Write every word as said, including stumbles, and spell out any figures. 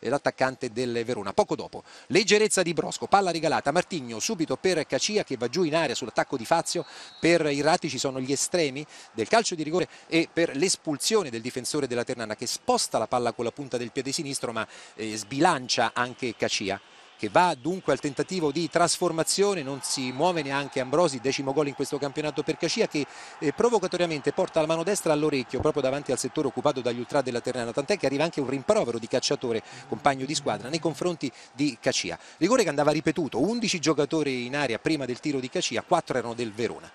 l'attaccante del Verona. Poco dopo, leggerezza di Brosco, palla regalata, Martigno subito per Cacia che va giù in area sull'attacco di Fazio. Per Irrati ci sono gli estremi del calcio di rigore e per l'espulsione del difensore della Ternana che sposta la palla con la punta del piede sinistro, ma eh, sbilancia anche Cacia, che va dunque al tentativo di trasformazione. Non si muove neanche Ambrosi, decimo gol in questo campionato per Cacia, che eh, provocatoriamente porta la mano destra all'orecchio proprio davanti al settore occupato dagli ultra della Ternana, tant'è che arriva anche un rimprovero di cacciatore, compagno di squadra, nei confronti di Cacia. Rigore che andava ripetuto, undici giocatori in area prima del tiro di Cacia, quattro erano del Verona.